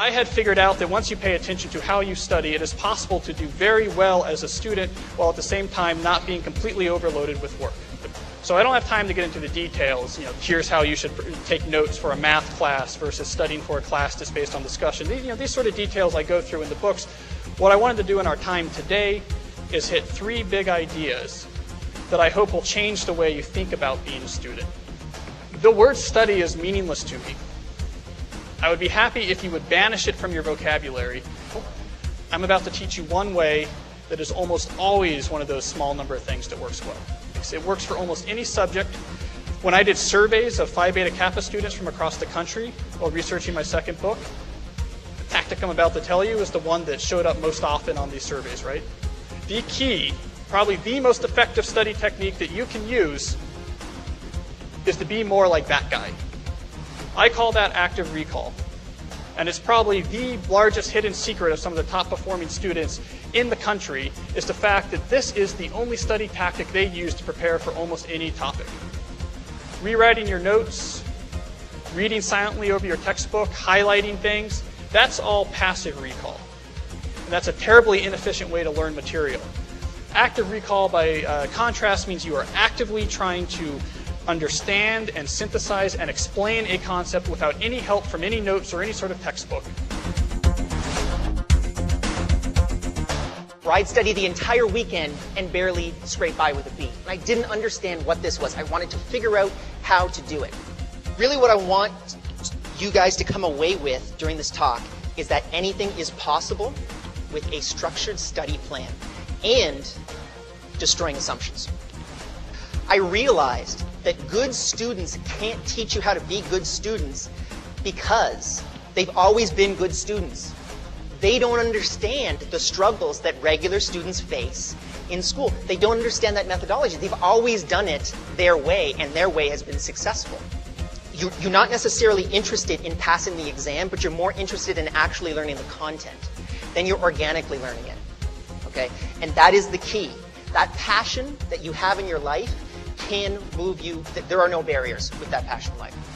I had figured out that once you pay attention to how you study, it is possible to do very well as a student while at the same time not being completely overloaded with work. So I don't have time to get into the details, here's how you should take notes for a math class versus studying for a class just based on discussion. These sort of details I go through in the books. What I wanted to do in our time today is hit three big ideas that I hope will change the way you think about being a student. The word study is meaningless to me. I would be happy if you would banish it from your vocabulary. I'm about to teach you one way that is almost always one of those small number of things that works well. It works for almost any subject. When I did surveys of Phi Beta Kappa students from across the country while researching my second book, the tactic I'm about to tell you is the one that showed up most often on these surveys, right? The key, probably the most effective study technique that you can use is to be more like that guy. I call that active recall. And it's probably the largest hidden secret of some of the top performing students in the country is the fact that this is the only study tactic they use to prepare for almost any topic. Rewriting your notes, reading silently over your textbook, highlighting things, that's all passive recall. And that's a terribly inefficient way to learn material. Active recall, by contrast, means you are actively trying to understand and synthesize and explain a concept without any help from any notes or any sort of textbook. I'd study the entire weekend and barely scrape by with a B. And I didn't understand what this was. I wanted to figure out how to do it. Really what I want you guys to come away with during this talk is that anything is possible with a structured study plan and destroying assumptions. I realized that good students can't teach you how to be good students because they've always been good students. They don't understand the struggles that regular students face in school. They don't understand that methodology. They've always done it their way, and their way has been successful. You're not necessarily interested in passing the exam, but you're more interested in actually learning the content. Then you're organically learning it, okay? And that is the key. That passion that you have in your life can move you. There are no barriers with that passion in life.